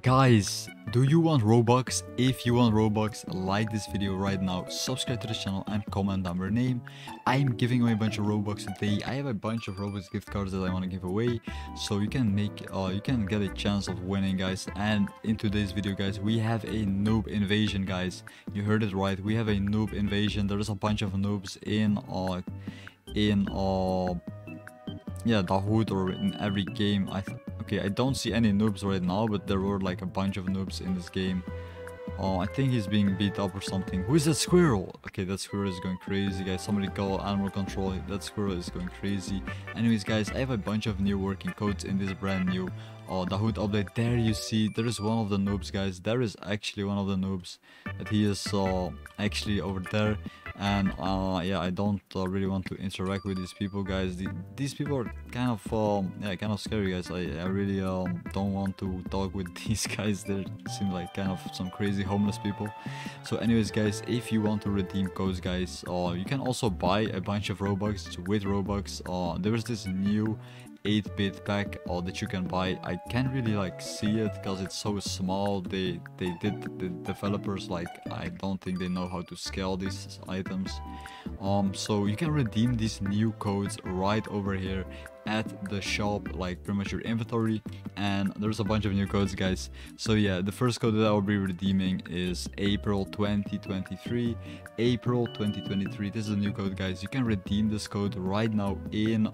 Guys, do you want Robux? If you want Robux, like this video right now, subscribe to the channel and comment down your name. I'm giving away a bunch of Robux today. I have a bunch of Robux gift cards that I want to give away, so you can get a chance of winning, guys. And in today's video, guys, we have a noob invasion, guys. You heard it right, we have a noob invasion. There is a bunch of noobs in Da Hood or in every game. Okay, I don't see any noobs right now, but there were like a bunch of noobs in this game. Oh, I think he's being beat up or something. Who is that squirrel? Okay, that squirrel is going crazy, guys. Somebody call animal control. That squirrel is going crazy. Anyways, guys, I have a bunch of new working codes in this brand new Da Hood update. There you see, there is one of the noobs, guys. There is actually one of the noobs that he is actually over there. And yeah, I don't really want to interact with these people, guys. These people are kind of kind of scary, guys. I really don't want to talk with these guys. They seem like kind of some crazy homeless people. So anyways, guys, if you want to redeem codes, guys, you can also buy a bunch of Robux. With Robux, there is this new 8-bit pack that you can buy. I can't really like see it because it's so small. The developers, like, I don't think they know how to scale these items. So you can redeem these new codes right over here at the shop, like pretty much your inventory, and there's a bunch of new codes, guys. So yeah, the first code that I'll be redeeming is April 2023. This is a new code, guys. You can redeem this code right now in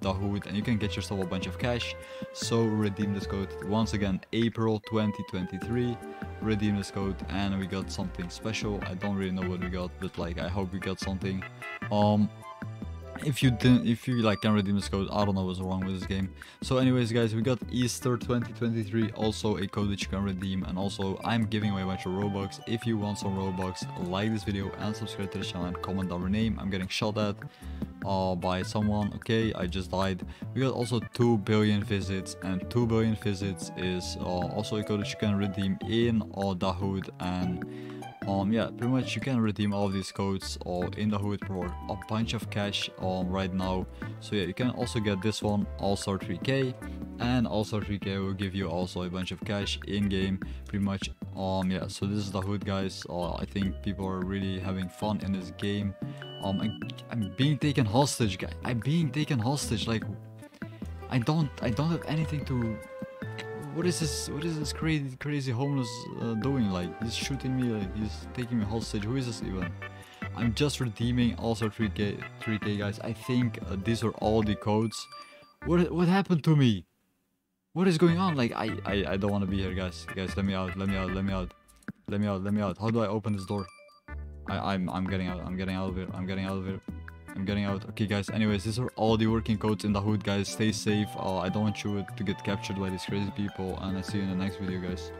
Da Hood, and you can get yourself a bunch of cash. So redeem this code once again, April 2023. Redeem this code, and we got something special. I don't really know what we got, but like I hope we got something. If you didn't, if you like can redeem this code, I don't know what's wrong with this game. So anyways, guys, we got Easter 2023, also a code that you can redeem. And also I'm giving away a bunch of Robux. If you want some Robux, like this video and subscribe to the channel and comment our name. I'm getting shot at by someone. Okay, I just died. We got also 2 billion visits, and 2 billion visits is also a code that you can redeem in Da Hood. And yeah, pretty much you can redeem all of these codes in Da Hood for a bunch of cash right now. So yeah, you can also get this one, All-Star 3K, and All-Star 3K will give you also a bunch of cash in game, pretty much. Yeah, so this is Da Hood, guys. I think people are really having fun in this game. I'm being taken hostage, guys. I'm being taken hostage. Like, I don't have anything to. What is this crazy homeless doing? Like, he's shooting me, like he's taking me hostage. Who is this even? I'm just redeeming also 3K, guys. I think these are all the codes. What happened to me? What is going on? Like, I don't want to be here, guys. Let me out. How do I open this door? I'm getting out. I'm getting out of here. I'm getting out. Okay, guys, anyways, these are all the working codes in Da Hood, guys. Stay safe. I don't want you to get captured by these crazy people, and I'll see you in the next video, guys.